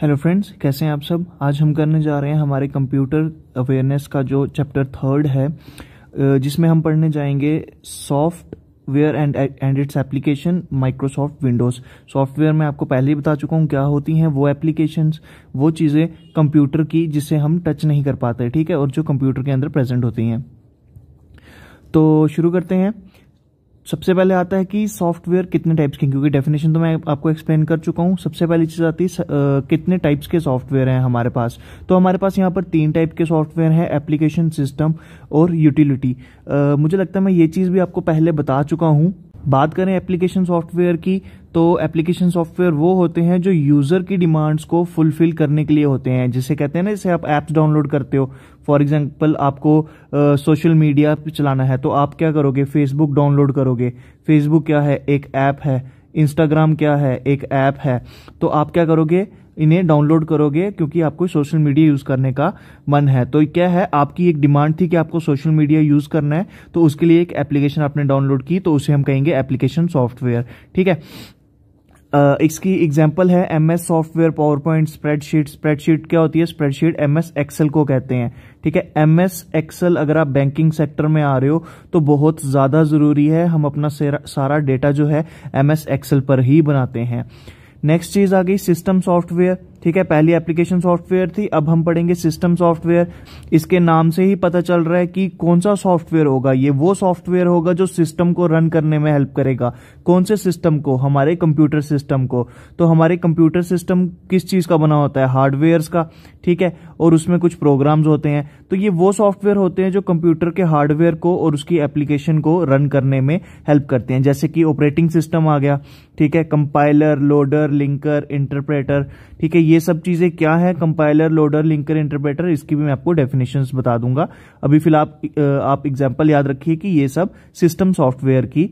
Hello friends, कैसे हैं आप सब। आज हम करने जा रहे हैं हमारे कंप्यूटर अवेयरनेस का जो चैप्टर 3 है, जिसमें हम पढ़ने जाएंगे software and its application, Microsoft Windows. Software में आपको पहले ही बता चुका हूँ क्या होती हैं वो एप्लीकेशंस, वो चीज़ें कंप्यूटर की जिसे हम टच नहीं कर पाते, ठीक है, और जो कंप्यूटर के अंदर प्रेजेंट होती हैं। तो शुरू करते हैं। सबसे पहले आता है कि सॉफ्टवेयर कितने टाइप्स के, क्योंकि डेफिनेशन तो मैं आपको एक्सप्लेन कर चुका हूँ। सबसे पहली चीज़ आती है कितने टाइप्स के सॉफ्टवेयर हैं हमारे पास। तो हमारे पास यहाँ पर 3 टाइप के सॉफ्टवेयर हैं, एप्लीकेशन, सिस्टम और यूटिलिटी। मुझे लगता है मैं ये चीज़ भी आपको पहले बता चुका हूँ। बात करें एप्लीकेशन सॉफ्टवेयर की, तो एप्लीकेशन सॉफ्टवेयर वो होते हैं जो यूज़र की डिमांड्स को फुलफिल करने के लिए होते हैं, जिसे कहते हैं ना, जैसे आप ऐप्स डाउनलोड करते हो। फॉर एग्जांपल, आपको सोशल मीडिया चलाना है तो आप क्या करोगे, फेसबुक डाउनलोड करोगे। फेसबुक क्या है, एक ऐप है। इंस्टाग्राम क्या है, एक ऐप है। तो आप क्या करोगे, इन्हें डाउनलोड करोगे क्योंकि आपको सोशल मीडिया यूज़ करने का मन है। तो क्या है, आपकी एक डिमांड थी कि आपको सोशल मीडिया यूज़ करना है, तो उसके लिए एक एप्लीकेशन आपने डाउनलोड की, तो उसे हम कहेंगे एप्लीकेशन सॉफ्टवेयर, ठीक है। इसकी एग्जांपल है MS software, power point, spreadsheet. Spreadsheet क्या होती है, स्प्रेडशीट एमएस एक्सेल को कहते हैं, ठीक है। एमएस एक्सेल अगर आप बैंकिंग सेक्टर में आ रहे हो तो बहुत ज़्यादा ज़रूरी है, हम अपना सारा डेटा जो है एमएस एक्सेल पर ही बनाते हैं। नेक्स्ट चीज आ गई सिस्टम सॉफ्टवेयर, ठीक है। पहली एप्लीकेशन सॉफ्टवेयर थी, अब हम पढ़ेंगे सिस्टम सॉफ्टवेयर। इसके नाम से ही पता चल रहा है कि कौन सा सॉफ्टवेयर होगा। ये वो सॉफ्टवेयर होगा जो सिस्टम को रन करने में हेल्प करेगा। कौन से सिस्टम को, हमारे कंप्यूटर सिस्टम को। तो हमारे कंप्यूटर सिस्टम किस चीज का बना होता है, हार्डवेयर्स का, ठीक है, और उसमें कुछ प्रोग्राम्स होते हैं। तो ये वो सॉफ्टवेयर होते हैं जो कंप्यूटर के हार्डवेयर को और उसकी एप्लीकेशन को रन करने में हेल्प करते हैं, जैसे कि ऑपरेटिंग सिस्टम आ गया, ठीक है, कंपाइलर, लोडर, लिंकर, इंटरप्रेटर, ठीक है। ये सब चीजें क्या है, कंपाइलर, लोडर, लिंकर, इंटरप्रेटर, इसकी भी मैं आपको डेफिनेशंस बता दूंगा। अभी फिलहाल आप एग्जांपल याद रखिए कि ये सब सिस्टम सॉफ्टवेयर की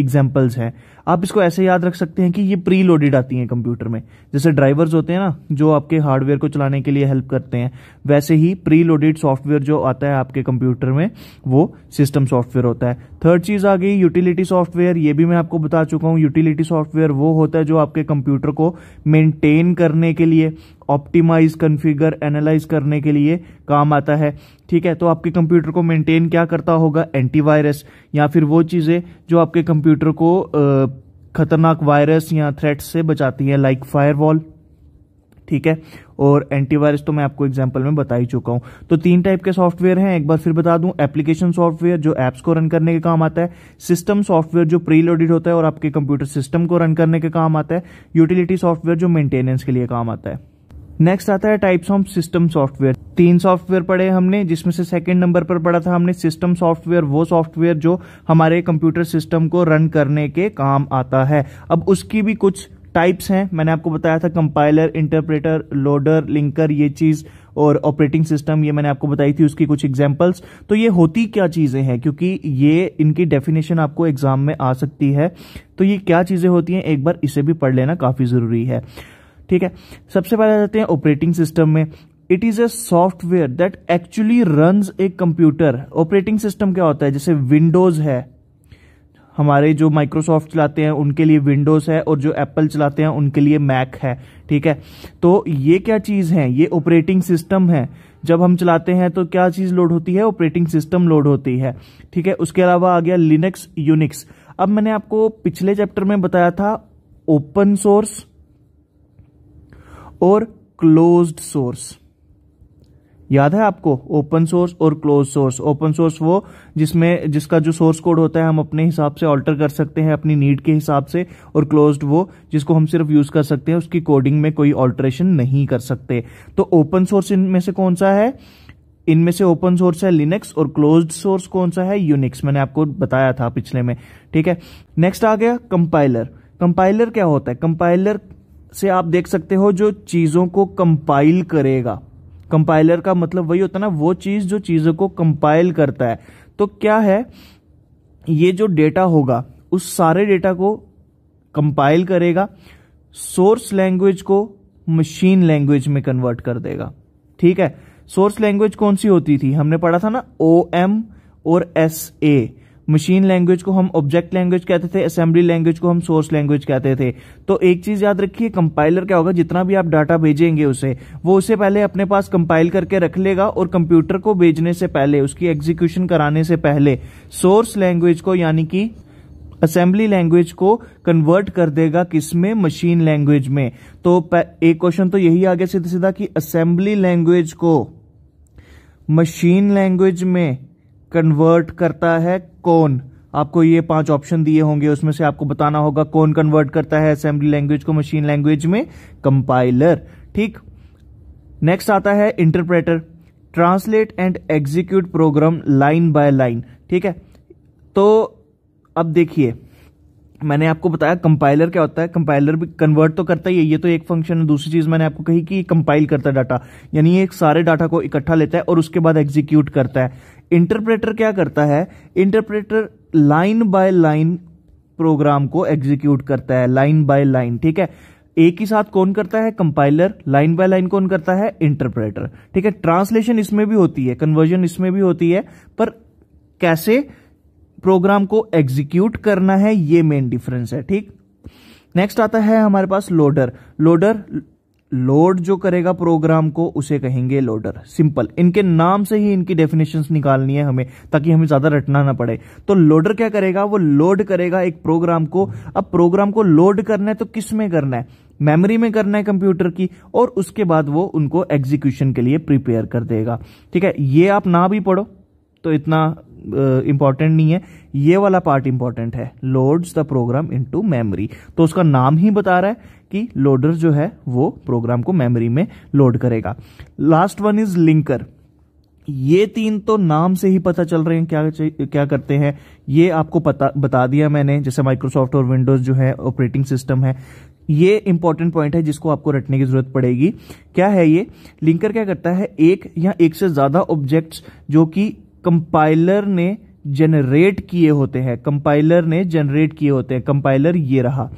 एग्जांपल्स हैं। आप इसको ऐसे याद रख सकते हैं कि ये प्री लोडेड आती हैं कंप्यूटर में, जैसे ड्राइवर्स होते हैं ना जो आपके हार्डवेयर को चलाने के लिए हेल्प करते हैं, वैसे ही प्री लोडेड सॉफ्टवेयर जो आता है आपके कंप्यूटर में वो सिस्टम सॉफ्टवेयर होता है। थर्ड चीज आ गई यूटिलिटी सॉफ्टवेयर। ये भी मैं आपको बता चुका हूँ, यूटिलिटी सॉफ्टवेयर वो होता है जो आपके कंप्यूटर को मेंटेन करने के लिए, ऑप्टिमाइज, कॉन्फ़िगर, एनालाइज करने के लिए काम आता है, ठीक है। तो आपके कंप्यूटर को मेंटेन क्या करता होगा, एंटीवायरस, या फिर वो चीज़ें जो आपके कंप्यूटर को खतरनाक वायरस या थ्रेट्स से बचाती हैं, लाइक फायरवॉल, ठीक है। और एंटीवायरस तो मैं आपको एग्जांपल में बता ही चुका हूँ। तो 3 टाइप के सॉफ्टवेयर हैं, एक बार फिर बता दूं। एप्लीकेशन सॉफ्टवेयर जो ऐप्स को रन करने के काम आता है, सिस्टम सॉफ्टवेयर जो प्री लोडेड होता है और आपके कंप्यूटर सिस्टम को रन करने के काम आता है, यूटिलिटी सॉफ्टवेयर जो मेंटेनेंस के लिए काम आता है। नेक्स्ट आता है types of system software. 3 software पढ़े हमने, जिसमें से सेकंड नंबर पर पढ़ा था हमने सिस्टम सॉफ्टवेयर, वो सॉफ्टवेयर जो हमारे कंप्यूटर सिस्टम को रन करने के काम आता है। अब उसकी भी कुछ टाइप्स हैं, मैंने आपको बताया था कंपाइलर, इंटरप्रेटर, लोडर, लिंकर ये चीज़, और ऑपरेटिंग सिस्टम ये मैंने आपको बताई थी, उसकी कुछ एग्जांपल्स। तो ये होती क्या चीज़ें हैं, क्योंकि ये इनकी डेफिनेशन आपको एग्जाम में आ सकती है, तो ये क्या चीज़ें होती हैं एक बार इसे भी पढ़ लेना काफ़ी ज़रूरी है, ठीक है। सबसे पहले जाते हैं ऑपरेटिंग सिस्टम में। It is a software that actually runs a computer. Operating system क्या होता है, जैसे विंडोज़ है, हमारे जो माइक्रोसॉफ्ट चलाते हैं उनके लिए विंडोज़ है, और जो एप्पल चलाते हैं उनके लिए मैक है, ठीक है। तो ये क्या चीज़ है, ये ऑपरेटिंग सिस्टम है। जब हम चलाते हैं तो क्या चीज़ लोड होती है, ऑपरेटिंग सिस्टम लोड होती है, ठीक है। उसके अलावा आ गया लिनक्स, यूनिक्स। अब मैंने आपको पिछले चैप्टर में बताया था ओपन सोर्स और क्लोज्ड सोर्स, याद है आपको, ओपन सोर्स और क्लोज सोर्स। ओपन सोर्स वो जिसमें जिसका जो सोर्स कोड होता है हम अपने हिसाब से ऑल्टर कर सकते हैं अपनी नीड के हिसाब से, और क्लोज्ड वो जिसको हम सिर्फ यूज कर सकते हैं, उसकी कोडिंग में कोई ऑल्टरेशन नहीं कर सकते। तो ओपन सोर्स इनमें से कौन सा है, इनमें से ओपन सोर्स है लिनक्स, और क्लोज्ड सोर्स कौन सा है, यूनिक्स, मैंने आपको बताया था पिछले में, ठीक है। नेक्स्ट आ गया कंपाइलर। कंपाइलर क्या होता है, कंपाइलर से आप देख सकते हो जो चीजों को कंपाइल करेगा। कंपाइलर का मतलब वही होता है ना, वो चीज जो चीजों को कंपाइल करता है। तो क्या है, ये जो डेटा होगा उस सारे डेटा को कंपाइल करेगा, सोर्स लैंग्वेज को मशीन लैंग्वेज में कन्वर्ट कर देगा, ठीक है। सोर्स लैंग्वेज कौन सी होती थी, हमने पढ़ा था ना, OM और SA। मशीन लैंग्वेज को हम ऑब्जेक्ट लैंग्वेज कहते थे, असेंबली लैंग्वेज को हम सोर्स लैंग्वेज कहते थे। तो एक चीज याद रखिए, कंपाइलर क्या होगा, जितना भी आप डाटा भेजेंगे उसे वो उसे पहले अपने पास कंपाइल करके रख लेगा और कंप्यूटर को भेजने से पहले, उसकी एग्जीक्यूशन कराने से पहले सोर्स लैंग्वेज को यानी कि असेंबली लैंग्वेज को कन्वर्ट कर देगा किसमें, मशीन लैंग्वेज में। तो एक क्वेश्चन तो यही आ गया सीधा सीधा कि असेंबली लैंग्वेज को मशीन लैंग्वेज में कन्वर्ट करता है कौन। आपको ये 5 ऑप्शन दिए होंगे, उसमें से आपको बताना होगा कौन कन्वर्ट करता है असेंबली लैंग्वेज को मशीन लैंग्वेज में, कंपाइलर। ठीक, नेक्स्ट आता है interpreter, translate and execute program line by line. ठीक है, तो अब देखिए मैंने आपको बताया कंपाइलर क्या होता है, कंपाइलर भी कन्वर्ट तो करता ही है, ये तो एक फंक्शन है। दूसरी चीज मैंने आपको कही कि कंपाइल करता है डाटा, यानी ये सारे डाटा को इकट्ठा लेता है और उसके बाद एग्जीक्यूट करता है। इंटरप्रेटर क्या करता है, interpreter line by line program को एग्जीक्यूट करता है, लाइन बाय लाइन। ठीक है, एक ही साथ कौन करता है, कंपाइलर, लाइन बाय लाइन कौन करता है, इंटरप्रेटर। ठीक है, ट्रांसलेशन इसमें भी होती है, कन्वर्जन इसमें भी होती है, पर कैसे प्रोग्राम को एग्जीक्यूट करना है ये मेन डिफरेंस है। ठीक, नेक्स्ट आता है हमारे पास लोडर। लोडर लोड जो करेगा प्रोग्राम को उसे कहेंगे लोडर। सिंपल, इनके नाम से ही इनकी डेफिनेशंस निकालनी है हमें, ताकि हमें ज्यादा रटना ना पड़े। तो लोडर क्या करेगा, वो लोड करेगा एक प्रोग्राम को। अब प्रोग्राम को लोड करना है तो किस में करना है, मेमोरी में करना है कंप्यूटर की, और उसके बाद वो उनको एग्जीक्यूशन के लिए प्रिपेयर कर देगा। ठीक है, ये आप ना भी पढ़ो तो इतना इंपॉर्टेंट नहीं है, ये वाला पार्ट इंपॉर्टेंट है, loads the program into memory. तो उसका नाम ही बता रहा है कि लोडर जो है वो प्रोग्राम को मेमोरी में लोड करेगा। Last one is linker. ये 3 तो नाम से ही पता चल रहे हैं क्या करते हैं, ये आपको पता बता दिया मैंने। जैसे माइक्रोसॉफ्ट और विंडोज जो है ऑपरेटिंग सिस्टम है, ये इंपॉर्टेंट पॉइंट है जिसको आपको रटने की जरूरत पड़ेगी। क्या है ये लिंकर, क्या करता है, एक या एक से ज्यादा ऑब्जेक्ट्स जो कि कंपाइलर ने जनरेट किए होते हैं, कंपाइलर ये रहा,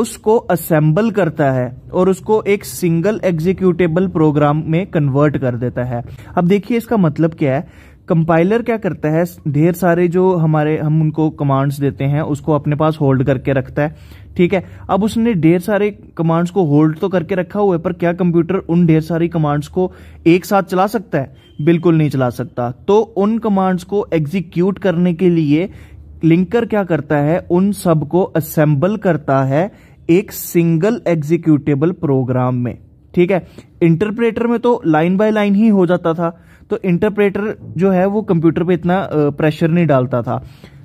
उसको असेंबल करता है और उसको एक सिंगल एग्जीक्यूटेबल प्रोग्राम में कन्वर्ट कर देता है। अब देखिए इसका मतलब क्या है, कंपाइलर क्या करता है, ढेर सारे जो हम उनको कमांड्स देते हैं उसको अपने पास होल्ड करके रखता है। ठीक है, अब उसने ढेर सारे कमांड्स को होल्ड तो करके रखा हुआ है, पर क्या कंप्यूटर उन ढेर सारी कमांड्स को एक साथ चला सकता है, बिल्कुल नहीं चला सकता। तो उन कमांड्स को एग्जीक्यूट करने के लिए लिंकर क्या करता है, उन सब को असेंबल करता है एक सिंगल एग्जीक्यूटेबल प्रोग्राम में। ठीक है, इंटरप्रेटर में तो लाइन बाय लाइन ही हो जाता था, तो इंटरप्रेटर जो है वो कंप्यूटर पे इतना प्रेशर नहीं डालता था।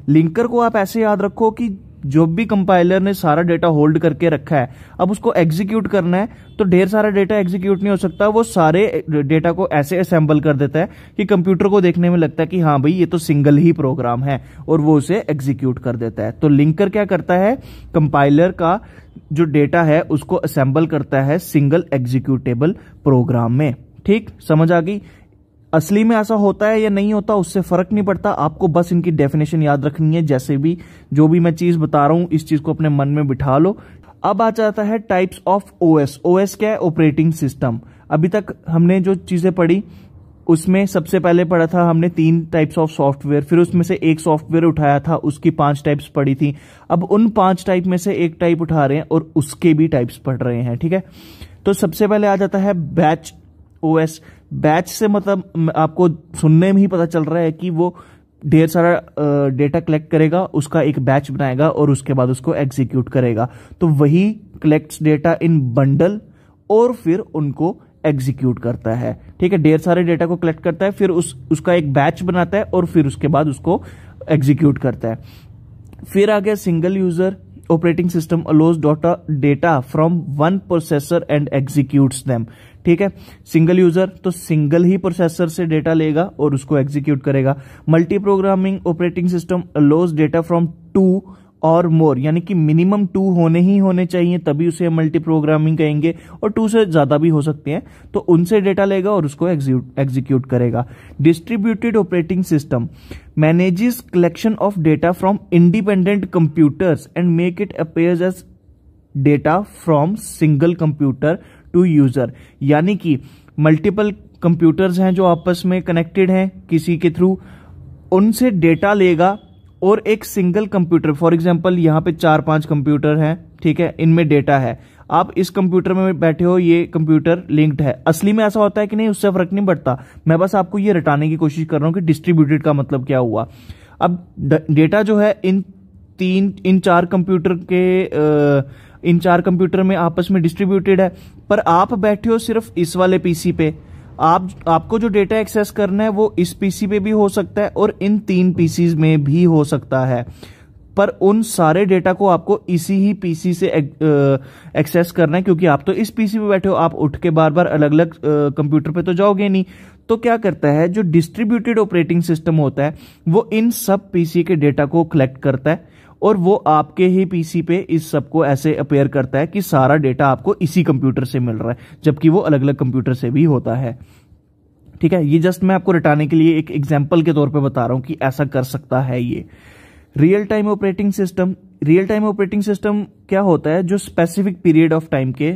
लिंकर को आप ऐसे याद रखो कि जो भी कंपाइलर ने सारा डेटा होल्ड करके रखा है, अब उसको एग्जीक्यूट करना है, तो ढेर सारा डेटा एग्जीक्यूट नहीं हो सकता, वो सारे डेटा को ऐसे असेंबल कर देता है कि कंप्यूटर को देखने में लगता है कि हाँ भाई ये तो सिंगल ही प्रोग्राम है, और वो उसे एग्जीक्यूट कर देता है। तो लिंकर क्या करता है, कंपाइलर का जो डेटा है उसको असेंबल करता है सिंगल एग्जीक्यूटेबल प्रोग्राम में। ठीक, समझ आ गई। असली में ऐसा होता है या नहीं होता उससे फर्क नहीं पड़ता, आपको बस इनकी डेफिनेशन याद रखनी है। जैसे भी जो भी मैं चीज बता रहा हूं इस चीज को अपने मन में बिठा लो। अब आ जाता है टाइप्स ऑफ ओएस। ओएस क्या है, ऑपरेटिंग सिस्टम। अभी तक हमने जो चीजें पढ़ी उसमें सबसे पहले पढ़ा था हमने 3 टाइप्स ऑफ सॉफ्टवेयर, फिर उसमें से एक सॉफ्टवेयर उठाया था, उसकी 5 टाइप्स पढ़ी थी। अब उन 5 टाइप में से एक टाइप उठा रहे हैं और उसके भी टाइप्स पढ़ रहे हैं। ठीक है, तो सबसे पहले आ जाता है बैच ओएस। बैच से मतलब आपको सुनने में ही पता चल रहा है कि वो ढेर सारा डेटा कलेक्ट करेगा, उसका एक बैच बनाएगा और उसके बाद उसको एग्जीक्यूट करेगा। तो वही कलेक्ट्स डेटा इन बंडल और फिर उनको एग्जीक्यूट करता है। ठीक है, ढेर सारे डेटा को कलेक्ट करता है, फिर उसका एक बैच बनाता है और फिर उसके बाद उसको एग्जीक्यूट करता है। फिर आ गया single user operating system allows data from one processor and executes them. ठीक है, सिंगल यूजर तो सिंगल ही प्रोसेसर से डेटा लेगा और उसको एग्जीक्यूट करेगा। Multi programming operating system allows data from 2 और मोर, यानी कि मिनिमम 2 होने चाहिए तभी उसे मल्टी प्रोग्रामिंग कहेंगे, और 2 से ज्यादा भी हो सकते हैं, तो उनसे डेटा लेगा और उसको एग्जीक्यूट करेगा। Distributed operating system manages collection of data from independent computers and make it appears as data from single computer to user, यानी कि मल्टीपल कंप्यूटर्स हैं जो आपस में कनेक्टेड हैं किसी के थ्रू, उनसे डेटा लेगा और एक सिंगल कंप्यूटर, फॉर एग्जांपल यहाँ पे 4-5 कंप्यूटर हैं, ठीक है, इनमें डेटा है, आप इस कंप्यूटर में बैठे हो, ये कंप्यूटर लिंक्ड है। असली में ऐसा होता है कि नहीं, उससे फर्क नहीं पड़ता, मैं बस आपको ये रटाने की कोशिश कर रहा हूँ कि डिस्ट्रीब्यूटेड का मतलब क्या हुआ। अब डेटा जो है इन चार कंप्यूटर में आपस में डिस्ट्रीब्यूटेड है, पर आप बैठे हो सिर्फ इस वाले पीसी पे। आपको जो डेटा एक्सेस करना है वो इस पीसी पे भी हो सकता है और इन 3 पीसीज में भी हो सकता है, पर उन सारे डेटा को आपको इसी ही पीसी से एक्सेस करना है, क्योंकि आप तो इस पीसी पे बैठे हो, आप उठ के बार बार अलग अलग कंप्यूटर पे तो जाओगे नहीं। तो क्या करता है, जो डिस्ट्रीब्यूटेड ऑपरेटिंग सिस्टम होता है वो इन सब पीसी के डेटा को कलेक्ट करता है और वो आपके ही पीसी पे इस सबको ऐसे अपेयर करता है कि सारा डेटा आपको इसी कंप्यूटर से मिल रहा है, जबकि वो अलग अलग कंप्यूटर से भी होता है। ठीक है, ये जस्ट मैं आपको रटाने के लिए एक एग्जाम्पल के तौर पे बता रहा हूं कि ऐसा कर सकता है। ये रियल टाइम ऑपरेटिंग सिस्टम क्या होता है, जो स्पेसिफिक पीरियड ऑफ टाइम के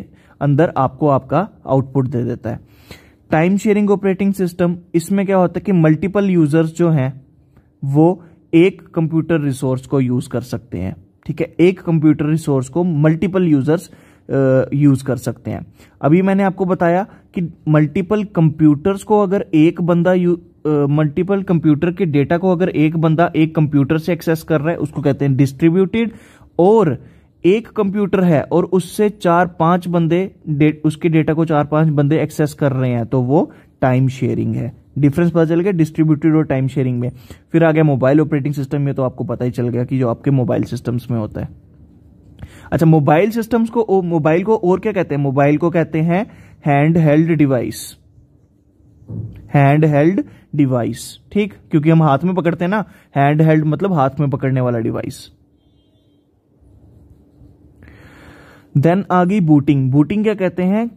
अंदर आपको आपका आउटपुट दे देता है। टाइम शेयरिंग ऑपरेटिंग सिस्टम, इसमें क्या होता है कि मल्टीपल यूजर्स जो हैं वो एक कंप्यूटर रिसोर्स को यूज कर सकते हैं। ठीक है, एक कंप्यूटर रिसोर्स को मल्टीपल यूजर्स यूज कर सकते हैं। अभी मैंने आपको बताया कि मल्टीपल कंप्यूटर्स को अगर एक बंदा मल्टीपल कंप्यूटर के डेटा को अगर एक बंदा एक कंप्यूटर से एक्सेस कर रहा है उसको कहते हैं डिस्ट्रीब्यूटेड, और एक कंप्यूटर है और उससे 4-5 बंदे उसके डेटा को 4-5 बंदे एक्सेस कर रहे हैं तो वो टाइम शेयरिंग है। डिफरेंस पता चल गया डिस्ट्रीब्यूटेड और टाइम शेयरिंग में। फिर आ गया मोबाइल ऑपरेटिंग सिस्टम में, तो आपको पता ही चल गया कि जो आपके मोबाइल सिस्टम्स में होता है। अच्छा, मोबाइल सिस्टम्स को, मोबाइल को और क्या कहते हैं, मोबाइल को कहते हैं हैंड हेल्ड डिवाइस। ठीक, क्योंकि हम हाथ में पकड़ते हैं ना, हैंड हेल्ड मतलब हाथ में पकड़ने वाला डिवाइस। देन आ गई बूटिंग। बूटिंग क्या कहते हैं,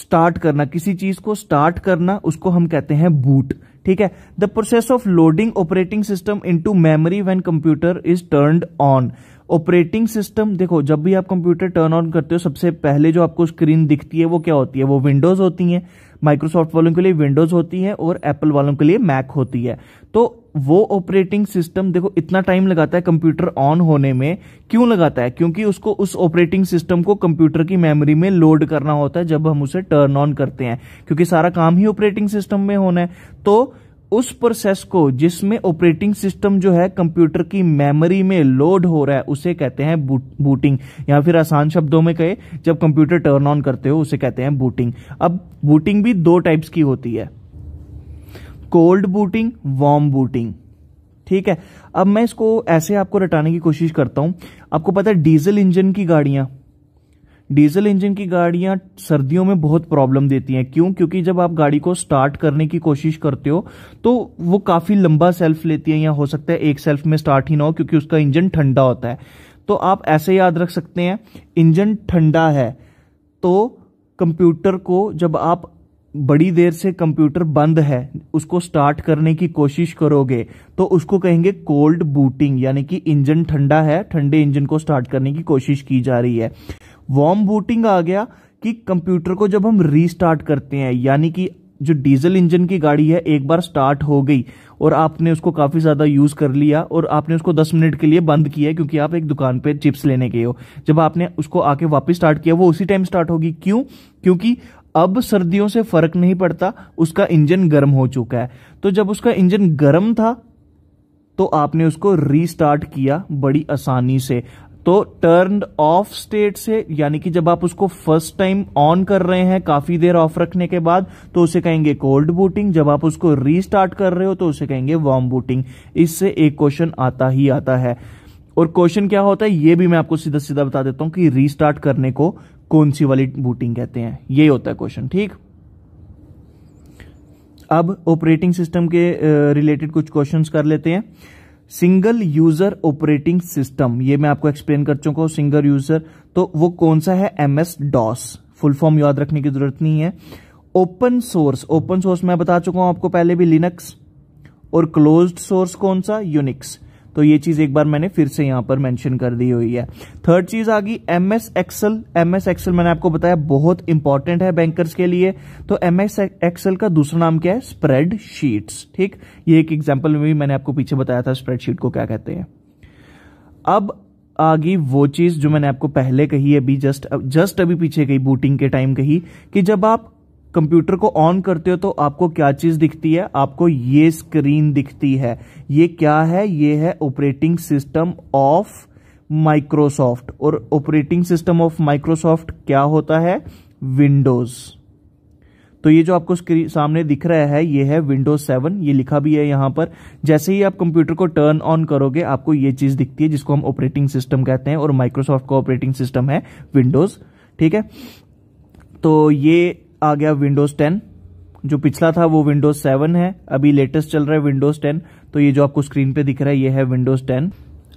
स्टार्ट करना, किसी चीज को स्टार्ट करना, उसको हम कहते हैं बूट। ठीक है, the process of loading operating system into memory when computer is turned on. Operating system, देखो जब भी आप कंप्यूटर टर्न ऑन करते हो सबसे पहले जो आपको स्क्रीन दिखती है वो क्या होती है, वो विंडोज होती है। माइक्रोसॉफ्ट वालों के लिए विंडोज होती है और एप्पल वालों के लिए मैक होती है। तो वो ऑपरेटिंग सिस्टम, देखो इतना टाइम लगाता है कंप्यूटर ऑन होने में, क्यों लगाता है, क्योंकि उसको, उस ऑपरेटिंग सिस्टम को कंप्यूटर की मेमोरी में लोड करना होता है जब हम उसे टर्न ऑन करते हैं, क्योंकि सारा काम ही ऑपरेटिंग सिस्टम में होना है। तो उस प्रोसेस को जिसमें ऑपरेटिंग सिस्टम जो है कंप्यूटर की मेमोरी में लोड हो रहा है उसे कहते हैं बूटिंग, या फिर आसान शब्दों में कहे जब कंप्यूटर टर्न ऑन करते हो उसे कहते हैं बूटिंग। अब बूटिंग भी 2 टाइप्स की होती है, कोल्ड बूटिंग, वार्म बूटिंग। ठीक है, अब मैं इसको ऐसे आपको रटाने की कोशिश करता हूं। आपको पता है डीजल इंजन की गाड़ियां सर्दियों में बहुत प्रॉब्लम देती हैं। क्यों? क्योंकि जब आप गाड़ी को स्टार्ट करने की कोशिश करते हो तो वो काफी लंबा सेल्फ लेती है, या हो सकता है एक सेल्फ में स्टार्ट ही ना हो क्योंकि उसका इंजन ठंडा होता है। तो आप ऐसे याद रख सकते हैं, इंजन ठंडा है तो कंप्यूटर को, जब आप बड़ी देर से कंप्यूटर बंद है उसको स्टार्ट करने की कोशिश करोगे तो उसको कहेंगे कोल्ड बूटिंग, यानी कि इंजन ठंडा है, ठंडे इंजन को स्टार्ट करने की कोशिश की जा रही है। वार्म बूटिंग आ गया कि कंप्यूटर को जब हम रीस्टार्ट करते हैं, यानी कि जो डीजल इंजन की गाड़ी है एक बार स्टार्ट हो गई और आपने उसको काफी ज्यादा यूज कर लिया और आपने उसको 10 मिनट के लिए बंद किया क्योंकि आप एक दुकान पे चिप्स लेने गए हो, जब आपने उसको आके वापस स्टार्ट किया वो उसी टाइम स्टार्ट होगी। क्यों? क्योंकि अब सर्दियों से फर्क नहीं पड़ता, उसका इंजन गर्म हो चुका है। तो जब उसका इंजन गर्म था तो आपने उसको रीस्टार्ट किया बड़ी आसानी से। तो टर्न ऑफ स्टेट से, यानी कि जब आप उसको फर्स्ट टाइम ऑन कर रहे हैं काफी देर ऑफ रखने के बाद, तो उसे कहेंगे कोल्ड बूटिंग, जब आप उसको रीस्टार्ट कर रहे हो तो उसे कहेंगे वार्म बूटिंग। इससे एक क्वेश्चन आता ही आता है, और क्वेश्चन क्या होता है ये भी मैं आपको सीधा सीधा बता देता हूं कि रीस्टार्ट करने को कौन सी वाली बूटिंग कहते हैं, ये होता है क्वेश्चन। ठीक, अब ऑपरेटिंग सिस्टम के रिलेटेड कुछ क्वेश्चंस कर लेते हैं। सिंगल यूजर ऑपरेटिंग सिस्टम, ये मैं आपको एक्सप्लेन कर चुका हूं, सिंगल यूजर तो वो कौन सा है, MS DOS, फुल फॉर्म याद रखने की जरूरत नहीं है। ओपन सोर्स, ओपन सोर्स मैं बता चुका हूं आपको पहले भी, लिनक्स। और क्लोज्ड सोर्स कौन सा, यूनिक्स। तो ये चीज एक बार मैंने फिर से यहां पर मेंशन कर दी हुई है। थर्ड चीज आ गई एमएस एक्सेल। एमएस एक्सेल मैंने आपको बताया बहुत इंपॉर्टेंट है बैंकर्स के लिए। तो एमएस एक्सेल का दूसरा नाम क्या है? स्प्रेडशीट्स। ठीक, ये एक एग्जांपल में भी मैंने आपको पीछे बताया था स्प्रेडशीट को क्या कहते हैं। अब आ गई वो चीज जो मैंने आपको पहले कही, अभी जस्ट अभी पीछे कही, बूटिंग के टाइम कही कि जब आप कंप्यूटर को ऑन करते हो तो आपको क्या चीज दिखती है? आपको ये स्क्रीन दिखती है। ये क्या है? ये है ऑपरेटिंग सिस्टम ऑफ माइक्रोसॉफ्ट। और ऑपरेटिंग सिस्टम ऑफ माइक्रोसॉफ्ट क्या होता है? विंडोज। तो ये जो आपको स्क्रीन सामने दिख रहा है ये है विंडोज 7, ये लिखा भी है यहां पर। जैसे ही आप कंप्यूटर को टर्न ऑन करोगे आपको ये चीज दिखती है जिसको हम ऑपरेटिंग सिस्टम कहते हैं, और माइक्रोसॉफ्ट का ऑपरेटिंग सिस्टम है विंडोज। ठीक है, तो ये आ गया विंडोज 10, जो पिछला था वो विंडोज 7 है, अभी लेटेस्ट चल रहा है विंडोज 10। तो ये जो आपको स्क्रीन पे दिख रहा है ये है विंडोज 10।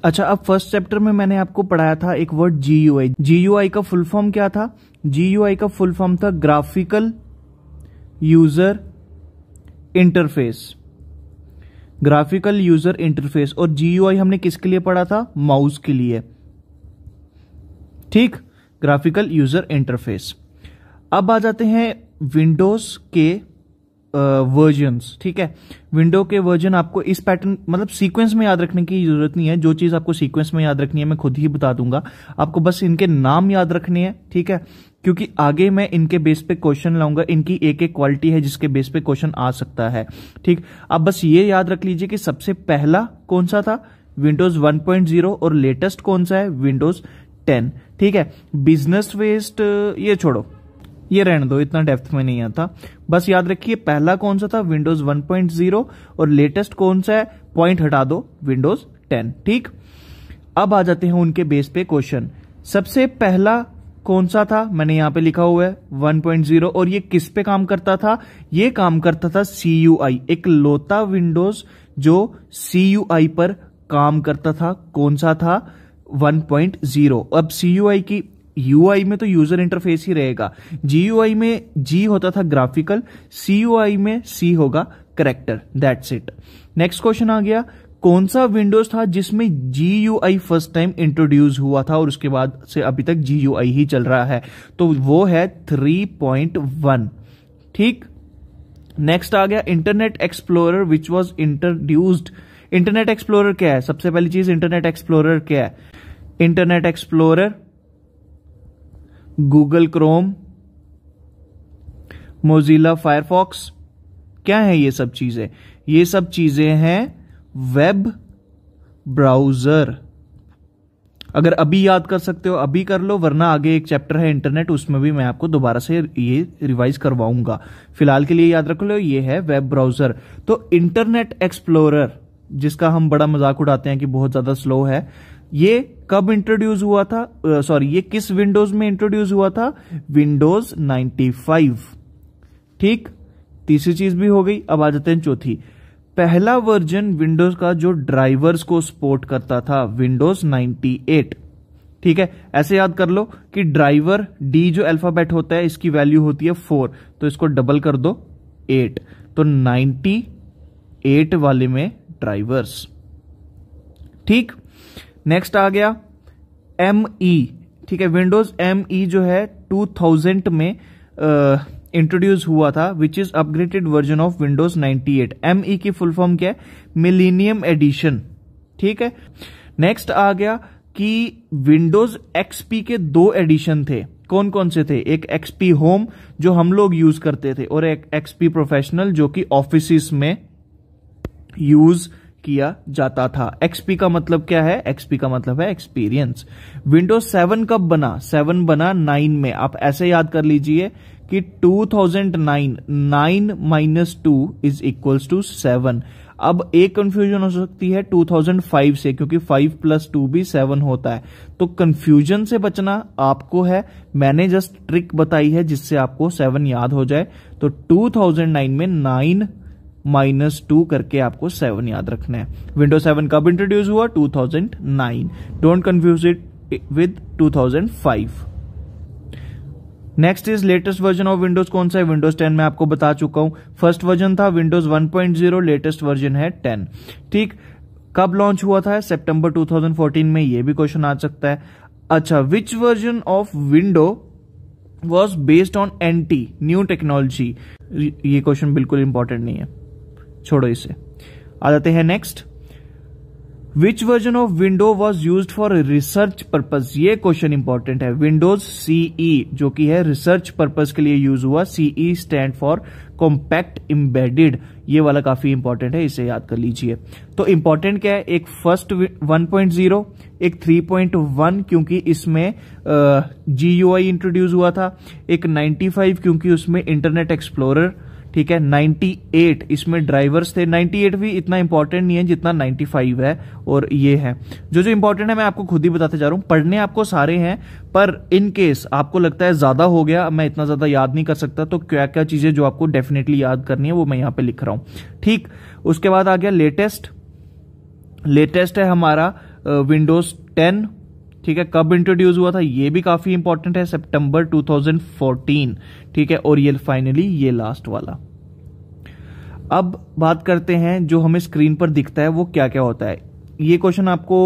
अच्छा, अब फर्स्ट चैप्टर में मैंने आपको पढ़ाया था एक वर्ड GUI। GUI का फुल फॉर्म क्या था? GUI का फुल फॉर्म था graphical user interface, graphical user interface. और GUI हमने किसके लिए पढ़ा था? माउस के लिए। ठीक, ग्राफिकल यूजर इंटरफेस। अब आ जाते हैं विंडोज के वर्जन्स। ठीक है, विंडो के वर्जन आपको इस पैटर्न मतलब सीक्वेंस में याद रखने की जरूरत नहीं है। जो चीज आपको सीक्वेंस में याद रखनी है मैं खुद ही बता दूंगा, आपको बस इनके नाम याद रखने हैं। ठीक है, क्योंकि आगे मैं इनके बेस पे क्वेश्चन लाऊंगा, इनकी एक एक क्वालिटी है जिसके बेस पे क्वेश्चन आ सकता है। ठीक, आप बस ये याद रख लीजिए कि सबसे पहला कौन सा था? विंडोज 1.0, और लेटेस्ट कौन सा है? विंडोज 10। ठीक है, बिजनेस वेस्ट ये छोड़ो, ये रहने दो, इतना डेप्थ में नहीं आता। बस याद रखिए पहला कौन सा था? विंडोज 1.0, और लेटेस्ट कौन सा है? पॉइंट हटा दो, विंडोज 10। ठीक, अब आ जाते हैं उनके बेस पे क्वेश्चन। सबसे पहला कौन सा था? मैंने यहां पे लिखा हुआ है 1.0, और ये किस पे काम करता था? ये काम करता था CUI। एक लौता विंडोज जो CUI पर काम करता था कौन सा था? 1.0। अब CUI की UI में तो यूजर इंटरफेस ही रहेगा, GUI में G होता था ग्राफिकल, CUI में C होगा character, that's it. Next question आ गया कौन सा विंडोज था जिसमें GUI फर्स्ट टाइम इंट्रोड्यूस हुआ था और उसके बाद से अभी तक GUI ही चल रहा है, तो वो है 3.1। ठीक, नेक्स्ट आ गया internet explorer which was introduced. Internet explorer क्या है? सबसे पहली चीज इंटरनेट एक्सप्लोरर क्या है? Internet explorer, Google Chrome, Mozilla Firefox, क्या है ये सब चीजें? ये सब चीजें हैं वेब ब्राउजर। अगर अभी याद कर सकते हो अभी कर लो, वरना आगे एक चैप्टर है इंटरनेट, उसमें भी मैं आपको दोबारा से ये रिवाइज करवाऊंगा। फिलहाल के लिए याद रख लो ये है वेब ब्राउजर। तो इंटरनेट एक्सप्लोरर जिसका हम बड़ा मजाक उड़ाते हैं कि बहुत ज्यादा स्लो है, ये कब इंट्रोड्यूस हुआ था? ये किस विंडोज में इंट्रोड्यूस हुआ था? विंडोज 95। ठीक, तीसरी चीज भी हो गई। अब आ जाते हैं चौथी, पहला वर्जन विंडोज का जो ड्राइवर्स को सपोर्ट करता था, विंडोज 98। ठीक है, ऐसे याद कर लो कि ड्राइवर D जो अल्फाबेट होता है इसकी वैल्यू होती है 4, तो इसको डबल कर दो 8, तो 98 वाले में ड्राइवर्स। ठीक, नेक्स्ट आ गया ME। ठीक है, विंडोज ME जो है 2000 में इंट्रोड्यूस हुआ था, which is upgraded version of Windows 98। ME की फुल फॉर्म क्या है? Millennium edition. ठीक है, नेक्स्ट आ गया कि विंडोज XP के 2 एडिशन थे, कौन कौन से थे? एक XP होम जो हम लोग यूज करते थे, और एक XP प्रोफेशनल जो कि ऑफिस में यूज किया जाता था। XP का मतलब क्या है? XP का मतलब है एक्सपीरियंस। विंडोज 7 कब बना? 7 बना 9 में। आप ऐसे याद कर लीजिए कि 2009, 9 - 2 = 7। अब एक कंफ्यूजन हो सकती है 2005 से, क्योंकि 5 + 2 भी 7 होता है, तो कंफ्यूजन से बचना आपको है। मैंने जस्ट ट्रिक बताई है जिससे आपको 7 याद हो जाए। तो 2009 में 9 - 2 करके आपको 7 याद रखना है। विंडोज 7 कब इंट्रोड्यूस हुआ? 2009। Don't confuse it with 2005। Next is latest version of Windows कौन सा है? विंडोज 10 में आपको बता चुका हूं। फर्स्ट वर्जन था विंडोज 1.0, लेटेस्ट वर्जन है 10। ठीक, कब लॉन्च हुआ था? सितंबर 2014 में, ये भी क्वेश्चन आ सकता है। अच्छा, which version of window was based on anti new technology? ये क्वेश्चन बिल्कुल इंपॉर्टेंट नहीं है, छोड़ो इसे। आ जाते हैं next, which version of window was use for research purpose? ये क्वेश्चन इंपॉर्टेंट है। विंडोज सीई जो कि है रिसर्च पर्पज के लिए यूज हुआ। CE stand for compact embedded, ये वाला काफी इंपॉर्टेंट है, इसे याद कर लीजिए। तो इंपॉर्टेंट क्या है? एक फर्स्ट 1.0, एक 3.1 क्योंकि इसमें GUI इंट्रोड्यूस हुआ था, एक 95 क्योंकि उसमें इंटरनेट एक्सप्लोरर, ठीक है, 98 इसमें ड्राइवर्स थे। 98 भी इतना इंपॉर्टेंट नहीं है जितना 95 है और ये है। जो जो इंपॉर्टेंट है मैं आपको खुद ही बताते जा रहा हूं, पढ़ने आपको सारे हैं, पर इन केस आपको लगता है ज्यादा हो गया, मैं इतना ज्यादा याद नहीं कर सकता, तो क्या क्या चीजें जो आपको डेफिनेटली याद करनी है वो मैं यहां पे लिख रहा हूं, ठीक। उसके बाद आ गया लेटेस्ट, लेटेस्ट है हमारा विंडोज 10, ठीक है, कब इंट्रोड्यूस हुआ था? ये भी काफी इंपॉर्टेंट है, सितंबर 2014, ठीक है। और ये फाइनली ये लास्ट वाला। अब बात करते हैं जो हमें स्क्रीन पर दिखता है वो क्या क्या होता है। ये क्वेश्चन आपको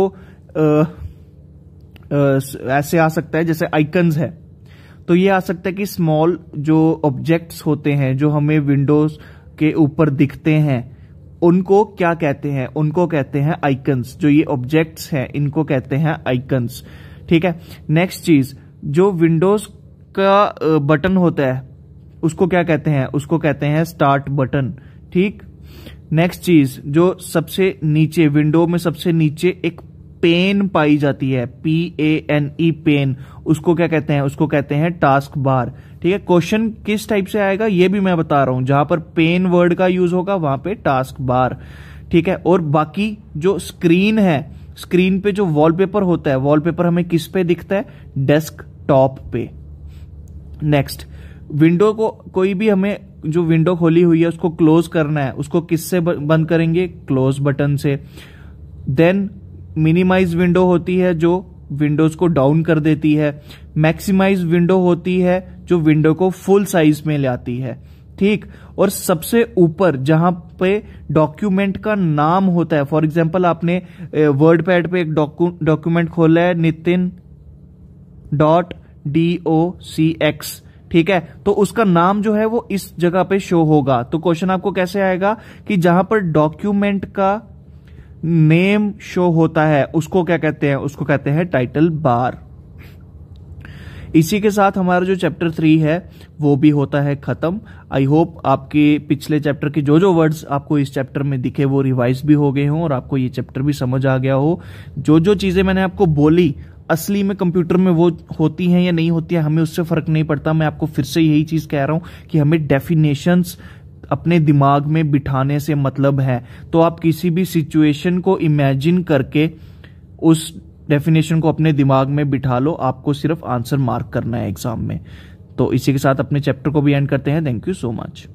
ऐसे आ सकता है, जैसे आइकन्स है तो ये आ सकता है कि स्मॉल जो ऑब्जेक्ट्स होते हैं जो हमें विंडोज के ऊपर दिखते हैं उनको क्या कहते हैं? उनको कहते हैं आइकन्स। जो ये ऑब्जेक्ट्स हैं इनको कहते हैं आइकन्स, ठीक है। नेक्स्ट चीज, जो विंडोज का बटन होता है उसको क्या कहते हैं? उसको कहते हैं स्टार्ट बटन, ठीक। नेक्स्ट चीज, जो सबसे नीचे विंडो में सबसे नीचे एक पेन पाई जाती है, PANE पेन, उसको क्या कहते हैं? उसको कहते हैं टास्क बार, ठीक है। क्वेश्चन किस टाइप से आएगा ये भी मैं बता रहा हूं, जहां पर पेन वर्ड का यूज होगा वहां पे टास्क बार, ठीक है। और बाकी जो स्क्रीन है, स्क्रीन पे जो वॉलपेपर होता है, वॉलपेपर हमें किस पे दिखता है? डेस्कटॉप पे। नेक्स्ट, विंडो को कोई भी हमें जो विंडो खोली हुई है उसको क्लोज करना है, उसको किससे बंद करेंगे? क्लोज बटन से। देन मिनिमाइज विंडो होती है जो विंडोज को डाउन कर देती है, मैक्सिमाइज विंडो होती है जो विंडो को फुल साइज में ले आती है, ठीक। और सबसे ऊपर जहां पे डॉक्यूमेंट का नाम होता है, फॉर एग्जांपल आपने वर्ड पैड पे एक डॉक्यूमेंट खोला है, nitin.docx, ठीक है, तो उसका नाम जो है वो इस जगह पे शो होगा। तो क्वेश्चन आपको कैसे आएगा कि जहां पर डॉक्यूमेंट का नेम शो होता है उसको क्या कहते हैं? उसको कहते हैं टाइटल बार। इसी के साथ हमारा जो चैप्टर 3 है वो भी होता है खत्म। आई होप आपके पिछले चैप्टर के जो जो वर्ड्स आपको इस चैप्टर में दिखे वो रिवाइज भी हो गए हों और आपको ये चैप्टर भी समझ आ गया हो। जो जो चीजें मैंने आपको बोली असली में कंप्यूटर में वो होती हैं या नहीं होती हैं हमें उससे फर्क नहीं पड़ता। मैं आपको फिर से यही चीज कह रहा हूं कि हमें डेफिनेशंस अपने दिमाग में बिठाने से मतलब है। तो आप किसी भी सिचुएशन को इमेजिन करके उस डेफिनेशन को अपने दिमाग में बिठा लो, आपको सिर्फ आंसर मार्क करना है एग्जाम में। तो इसी के साथ अपने चैप्टर को भी एंड करते हैं। Thank you so much.